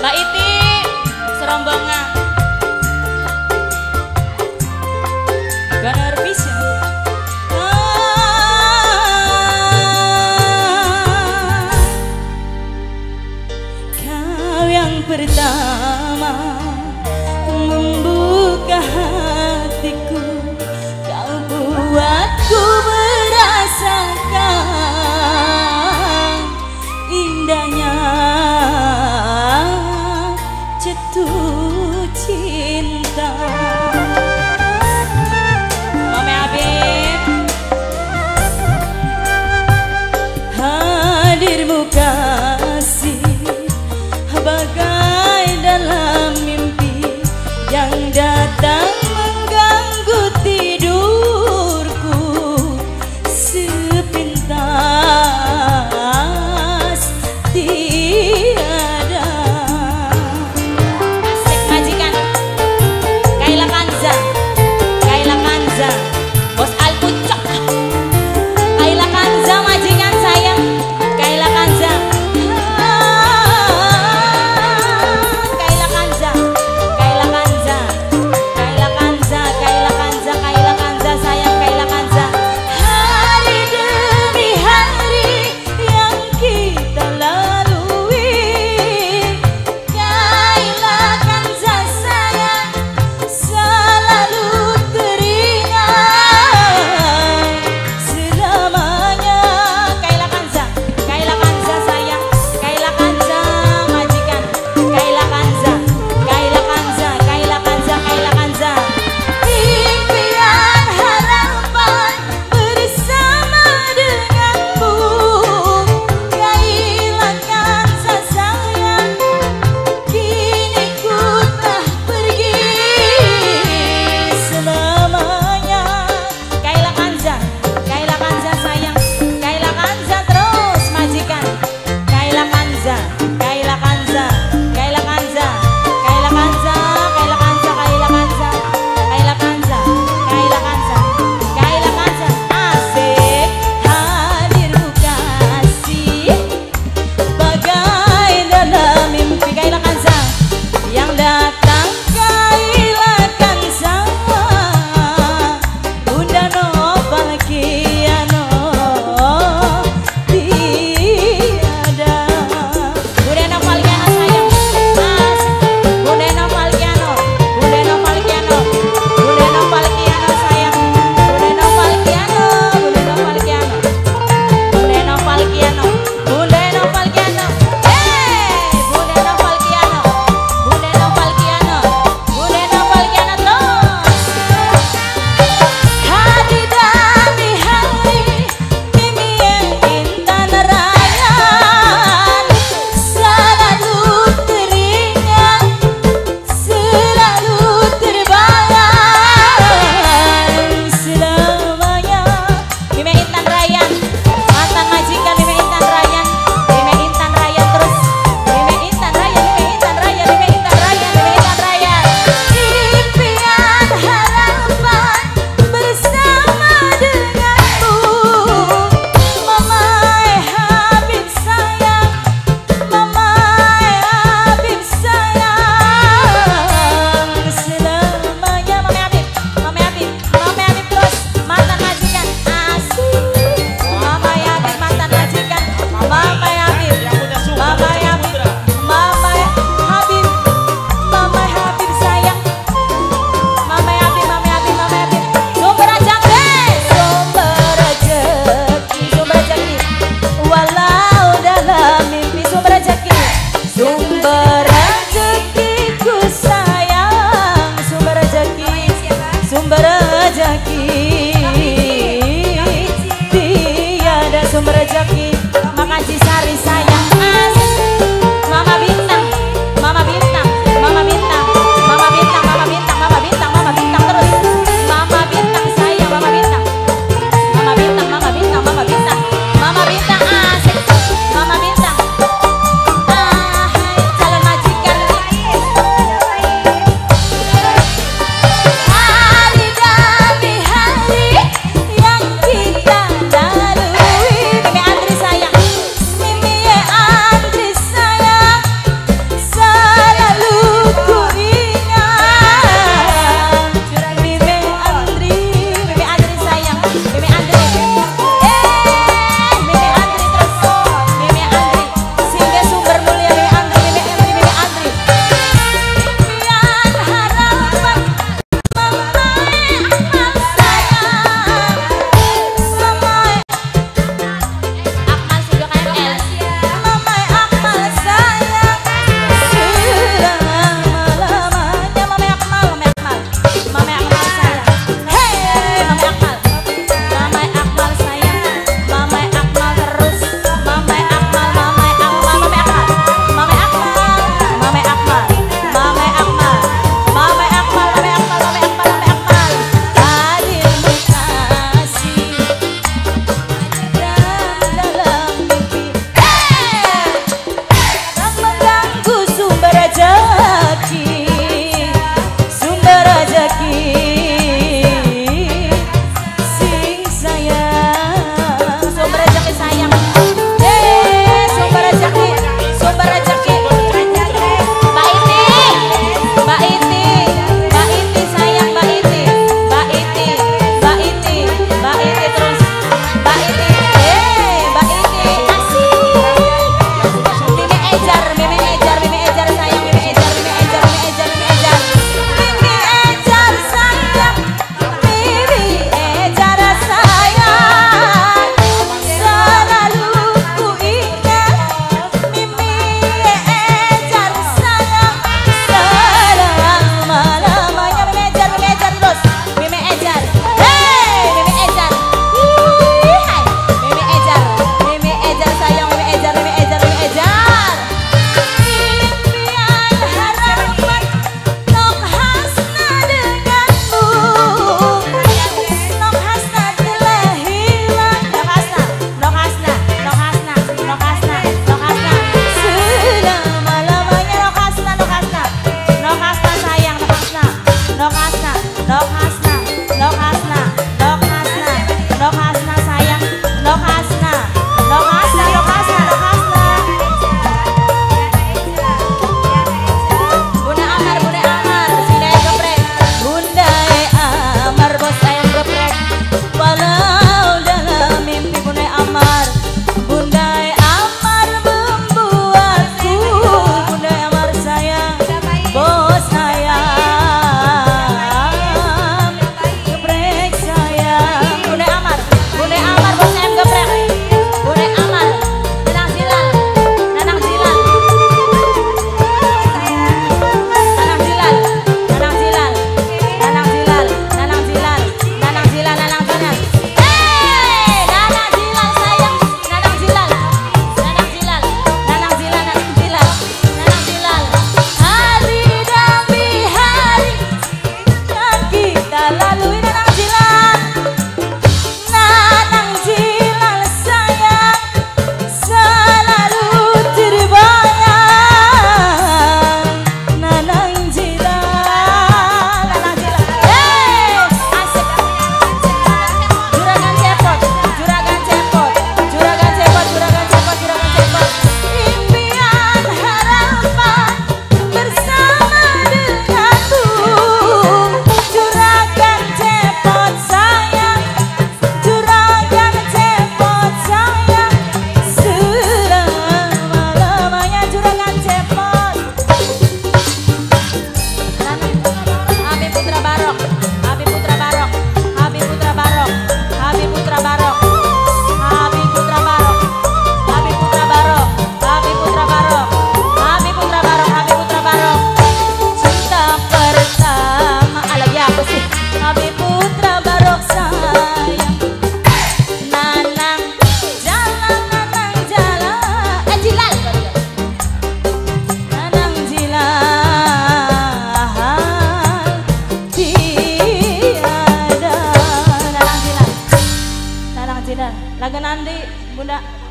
Mbak Iti serombongan ganer bisa kau yang pertama membuka hatiku, kau buatku merasakan indahnya jatuh cinta. Mame Habib, hadirmu kasih bagai dalam mimpi yang datang mengganggu tidurku sepintas tiada. Asik majikan, Kaila Kanza, Bos Alpucok, Kaila Kanza majikan sayang, Kaila Kanza. Udah Lagu Nandi, Bunda.